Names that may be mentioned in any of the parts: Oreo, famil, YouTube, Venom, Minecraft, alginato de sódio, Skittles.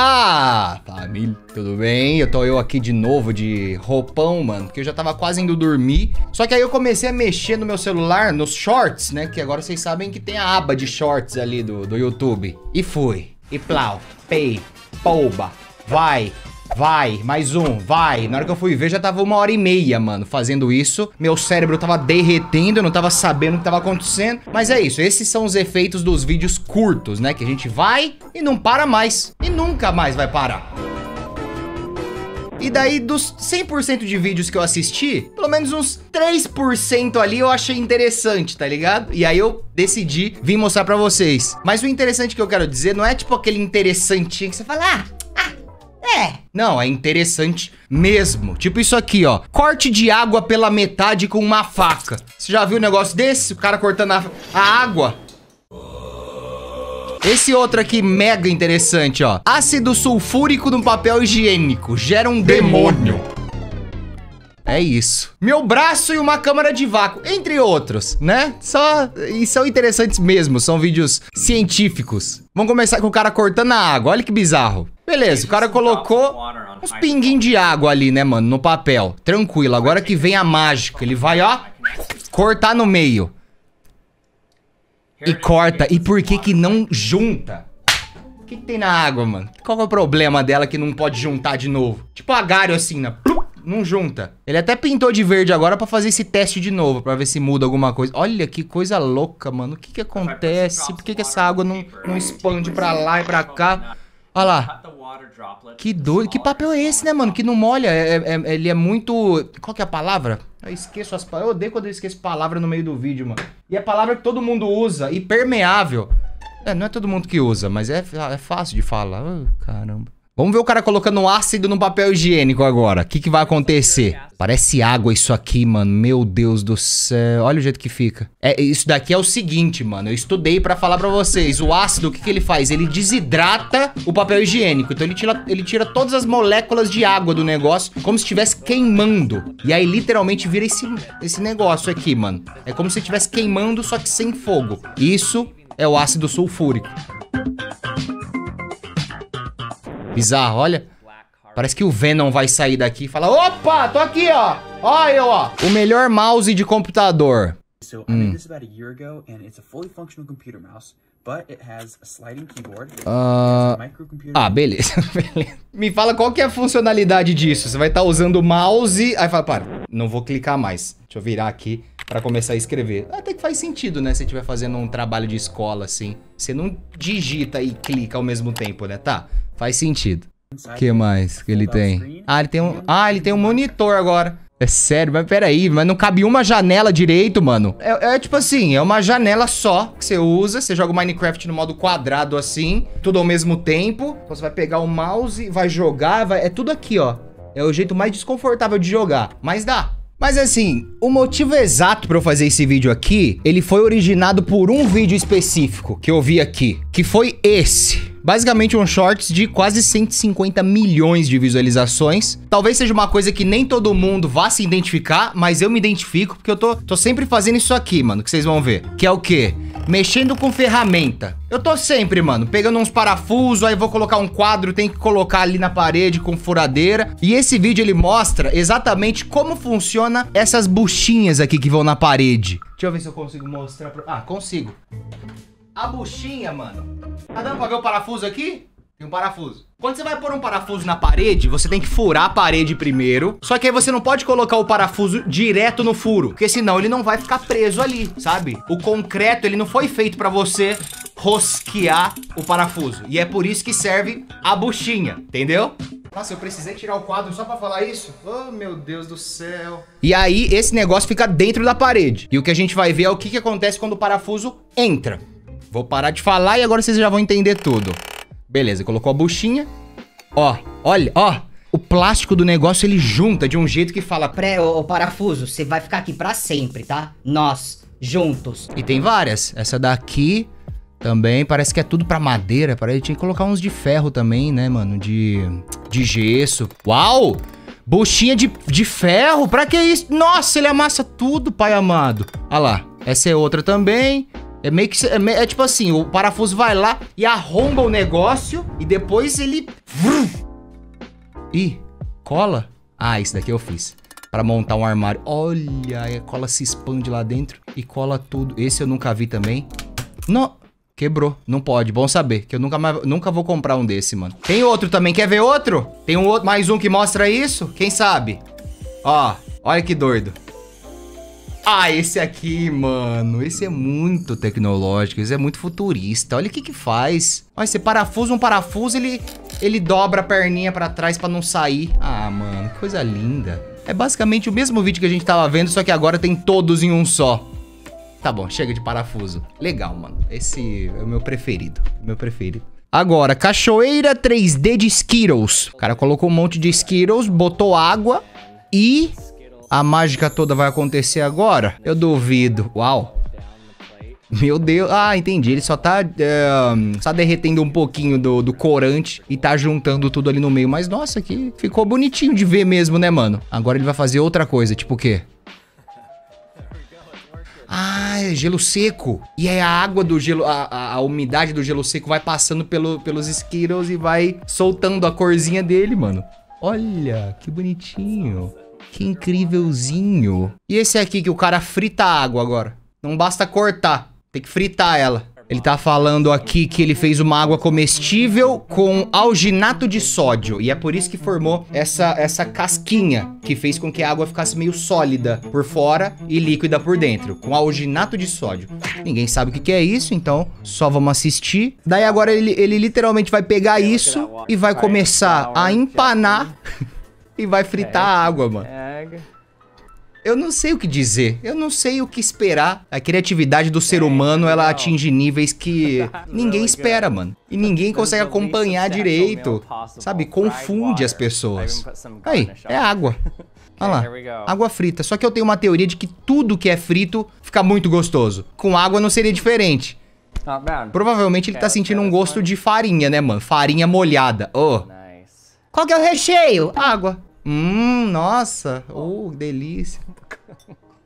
Ah, família, tudo bem? Eu tô aqui de novo de roupão, mano, porque eu já tava quase indo dormir. Só que aí eu comecei a mexer no meu celular, nos shorts, né? Que agora vocês sabem que tem a aba de shorts ali do YouTube. E fui, e plau, pei, pouba, vai... Vai, mais um, vai. Na hora que eu fui ver, já tava 1h30, mano, fazendo isso. Meu cérebro tava derretendo, eu não tava sabendo o que tava acontecendo. Mas é isso, esses são os efeitos dos vídeos curtos, né? Que a gente vai e não para mais. E nunca mais vai parar. E daí, dos 100% de vídeos que eu assisti, pelo menos uns 3% ali eu achei interessante, tá ligado? E aí eu decidi vir mostrar pra vocês. Mas o interessante que eu quero dizer não é tipo aquele interessantinho que você fala... É. Não, é interessante mesmo. Tipo isso aqui, ó. Corte de água pela metade com uma faca. Você já viu um negócio desse? O cara cortando a água. Esse outro aqui, mega interessante, ó. Ácido sulfúrico no papel higiênico. Gera um demônio. É isso. Meu braço e uma câmara de vácuo, entre outros, né? Só... E são interessantes mesmo. São vídeos científicos. Vamos começar com o cara cortando a água. Olha que bizarro. Beleza, o cara colocou uns pinguinhos de água ali, né, mano, no papel. Tranquilo, agora que vem a mágica. Ele vai, ó, cortar no meio. E corta. E por que que não junta? O que que tem na água, mano? Qual é o problema dela que não pode juntar de novo? Tipo agário assim, né? Não junta. Ele até pintou de verde agora pra fazer esse teste de novo, pra ver se muda alguma coisa. Olha que coisa louca, mano. O que que acontece? Por que que essa água não expande pra lá e pra cá? Olha lá. Que doido. Que papel é esse, né, mano? Que não molha. Ele é muito... Qual que é a palavra? Eu esqueço as palavras. Eu odeio quando eu esqueço palavra no meio do vídeo, mano. E é palavra que todo mundo usa. Impermeável. É, não é todo mundo que usa, mas é fácil de falar. Oh, caramba. Vamos ver o cara colocando ácido no papel higiênico agora. O que que vai acontecer? Parece água isso aqui, mano. Meu Deus do céu. Olha o jeito que fica. É, isso daqui é o seguinte, mano. Eu estudei pra falar pra vocês. O ácido, o que que ele faz? Ele desidrata o papel higiênico. Então ele tira todas as moléculas de água do negócio, como se estivesse queimando. E aí literalmente vira esse negócio aqui, mano. É como se estivesse queimando, só que sem fogo. Isso é o ácido sulfúrico. Bizarro, olha. Parece que o Venom vai sair daqui e falar: opa, tô aqui, ó. Olha eu, ó. O melhor mouse de computador. Ah, beleza. Me fala qual que é a funcionalidade disso. Você vai estar usando o mouse. Aí fala, para, não vou clicar mais. Deixa eu virar aqui pra começar a escrever. Até que faz sentido, né? Se você estiver fazendo um trabalho de escola, assim. Você não digita e clica ao mesmo tempo, né? Tá. Faz sentido. O que mais que ele tem? Ah, ele tem um monitor agora. É sério, mas peraí, mas não cabe uma janela direito, mano. É tipo assim, é uma janela só que você usa. Você joga o Minecraft no modo quadrado assim, tudo ao mesmo tempo. Então você vai pegar o mouse, vai jogar, é tudo aqui, ó. É o jeito mais desconfortável de jogar, mas dá. Mas assim, o motivo exato pra eu fazer esse vídeo aqui, ele foi originado por um vídeo específico que eu vi aqui, que foi esse. Basicamente um shorts de quase 150 milhões de visualizações. Talvez seja uma coisa que nem todo mundo vá se identificar, mas eu me identifico porque eu tô sempre fazendo isso aqui, mano, que vocês vão ver. Que é o quê? Mexendo com ferramenta. Eu tô sempre, mano, pegando uns parafusos, aí vou colocar um quadro, tem que colocar ali na parede com furadeira. E esse vídeo, ele mostra exatamente como funciona essas buchinhas aqui que vão na parede. Deixa eu ver se eu consigo mostrar pra... Ah, consigo. A buchinha, mano. Tá dando pra ver o parafuso aqui? Tem um parafuso. Quando você vai pôr um parafuso na parede, você tem que furar a parede primeiro. Só que aí você não pode colocar o parafuso direto no furo, porque senão ele não vai ficar preso ali, sabe? O concreto, ele não foi feito pra você rosquear o parafuso. E é por isso que serve a buchinha, entendeu? Nossa, eu precisei tirar o quadro só pra falar isso? Oh, meu Deus do céu. E aí, esse negócio fica dentro da parede. E o que a gente vai ver é o que acontece quando o parafuso entra. Vou parar de falar e agora vocês já vão entender tudo. Beleza, colocou a buchinha. Ó, olha, ó. O plástico do negócio, ele junta de um jeito que fala... Ô parafuso, você vai ficar aqui pra sempre, tá? Nós, juntos. E tem várias. Essa daqui também parece que é tudo pra madeira. Parece que tinha que colocar uns de ferro também, né, mano? De gesso. Uau! Buchinha de ferro? Pra que isso? Nossa, ele amassa tudo, pai amado. Olha lá. Essa é outra também. É meio que... É tipo assim, o parafuso vai lá e arromba o negócio e depois ele... Ih, cola? Ah, isso daqui eu fiz. Pra montar um armário. Olha, a cola se expande lá dentro e cola tudo. Esse eu nunca vi também. Não... Quebrou, não pode, bom saber, que eu nunca vou comprar um desse, mano. Tem outro também, quer ver outro? Tem um outro, mais um que mostra isso, quem sabe? Ó, olha que doido. Ah, esse aqui, mano, esse é muito tecnológico, esse é muito futurista, olha o que que faz. Olha, esse parafuso, um parafuso, ele dobra a perninha pra trás pra não sair. Ah, mano, que coisa linda. É basicamente o mesmo vídeo que a gente tava vendo, só que agora tem todos em um só. Tá bom, chega de parafuso. Legal, mano. Esse é o meu preferido. Meu preferido. Agora, cachoeira 3D de Skittles. O cara colocou um monte de Skittles, botou água e... A mágica toda vai acontecer agora? Eu duvido. Uau. Meu Deus. Ah, entendi. Ele só tá... só derretendo um pouquinho do corante e tá juntando tudo ali no meio. Mas, nossa, que ficou bonitinho de ver mesmo, né, mano? Agora ele vai fazer outra coisa. Tipo o quê? Ah, é gelo seco. E aí a água do gelo, a umidade do gelo seco vai passando pelos Skittles e vai soltando a corzinha dele, mano. Olha, que bonitinho. Que incrívelzinho. E esse aqui que o cara frita a água agora. Não basta cortar, tem que fritar ela. Ele tá falando aqui que ele fez uma água comestível com alginato de sódio. E é por isso que formou essa casquinha, que fez com que a água ficasse meio sólida por fora e líquida por dentro, com alginato de sódio. Ninguém sabe o que é isso, então só vamos assistir. Daí agora ele literalmente vai pegar isso e vai começar a empanar e vai fritar a água, mano. Eu não sei o que dizer, eu não sei o que esperar. A criatividade do ser humano, ela atinge níveis que ninguém espera, mano. E ninguém consegue acompanhar direito, sabe? Confunde as pessoas. Aí, é água. Olha lá, água frita. Só que eu tenho uma teoria de que tudo que é frito fica muito gostoso. Com água não seria diferente. Provavelmente ele tá sentindo um gosto de farinha, né, mano? Farinha molhada. Oh. Qual que é o recheio? Água. Nossa, que delícia.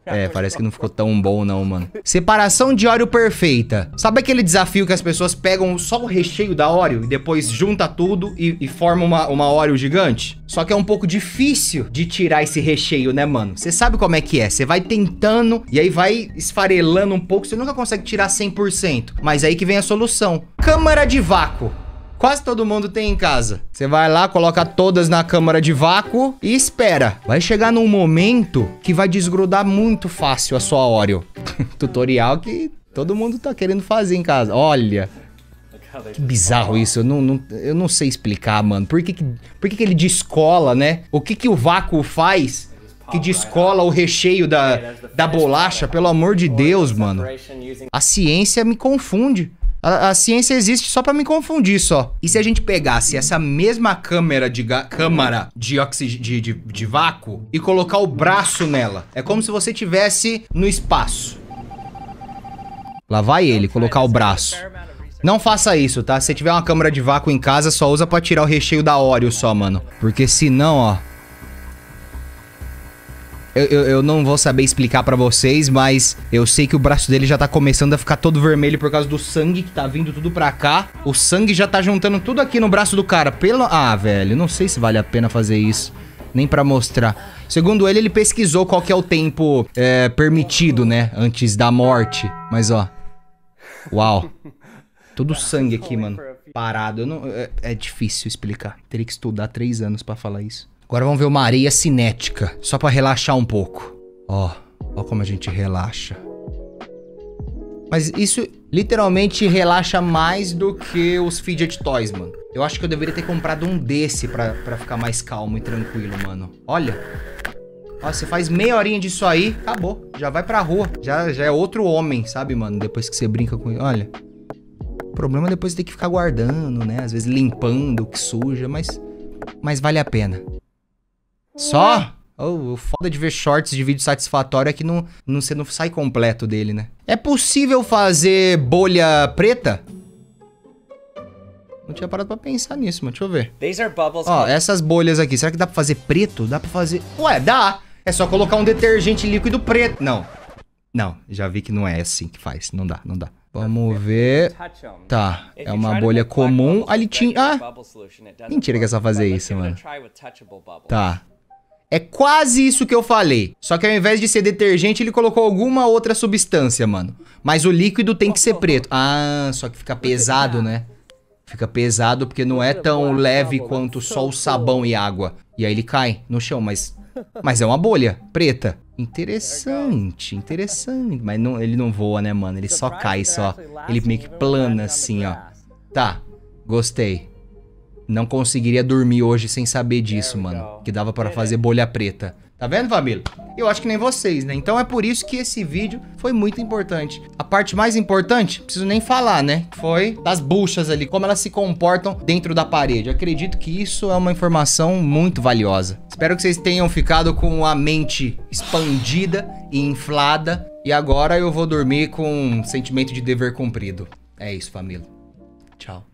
É, parece que não ficou tão bom não, mano. Separação de Oreo perfeita. Sabe aquele desafio que as pessoas pegam só o recheio da Oreo e depois junta tudo e forma uma Oreo gigante? Só que é um pouco difícil de tirar esse recheio, né, mano? Você sabe como é que é, você vai tentando e aí vai esfarelando um pouco, você nunca consegue tirar 100%. Mas aí que vem a solução. Câmara de vácuo. Quase todo mundo tem em casa. Você vai lá, coloca todas na câmara de vácuo e espera. Vai chegar num momento que vai desgrudar muito fácil a sua Oreo. Tutorial que todo mundo tá querendo fazer em casa. Olha, que bizarro isso. Eu não sei explicar, mano. Por que ele descola, né? O que o vácuo faz que descola o recheio da bolacha? Pelo amor de Deus, mano. A ciência me confunde. A ciência existe só pra me confundir, só. E se a gente pegasse essa mesma câmara de vácuo e colocar o braço nela? É como se você estivesse no espaço. Lá vai ele, colocar o braço. Não faça isso, tá? Se tiver uma câmara de vácuo em casa, só usa pra tirar o recheio da Oreo só, mano. Porque senão, ó... Eu não vou saber explicar pra vocês, mas eu sei que o braço dele já tá começando a ficar todo vermelho por causa do sangue que tá vindo tudo pra cá. O sangue já tá juntando tudo aqui no braço do cara. Ah, velho, não sei se vale a pena fazer isso. Nem pra mostrar. Segundo ele pesquisou qual que é o tempo permitido, né? Antes da morte. Mas, ó. Uau. Todo sangue aqui, mano. Parado. É difícil explicar. Teria que estudar 3 anos pra falar isso. Agora vamos ver uma areia cinética, só pra relaxar um pouco. Ó como a gente relaxa. Mas isso literalmente relaxa mais do que os fidget toys, mano. Eu acho que eu deveria ter comprado um desse pra ficar mais calmo e tranquilo, mano. Olha. Ó, você faz meia horinha disso aí, acabou. Já vai pra rua. Já é outro homem, sabe, mano? Depois que você brinca com ele. Olha. O problema é depois ter que ficar guardando, né? Às vezes limpando o que suja, mas vale a pena. Só? O foda de ver shorts de vídeo satisfatório é que você não sai completo dele, né? É possível fazer bolha preta? Não tinha parado pra pensar nisso, mas deixa eu ver. Ó, essas bolhas aqui, será que dá pra fazer preto? Dá pra fazer... Ué, dá! É só colocar um detergente líquido preto. Não. Não, já vi que não é assim que faz. Não dá, não dá. Vamos ver. Tá, é uma bolha comum. Ali tinha... Ah! Mentira que é só fazer isso, mano. Tá. É quase isso que eu falei. Só que ao invés de ser detergente, ele colocou alguma outra substância, mano. Mas o líquido tem que ser preto. Ah, só que fica pesado, né? Fica pesado porque não é tão leve quanto só o sabão e água. E aí ele cai no chão, mas é uma bolha preta. Interessante, interessante. Mas não, ele não voa, né, mano? Ele só cai, só. Ele meio que plana assim, ó. Tá, gostei. Não conseguiria dormir hoje sem saber disso, mano. Que dava pra fazer bolha preta. Tá vendo, família? Eu acho que nem vocês, né? Então é por isso que esse vídeo foi muito importante. A parte mais importante, não preciso nem falar, né? Foi das buchas ali, como elas se comportam dentro da parede. Eu acredito que isso é uma informação muito valiosa. Espero que vocês tenham ficado com a mente expandida e inflada. E agora eu vou dormir com um sentimento de dever cumprido. É isso, família. Tchau.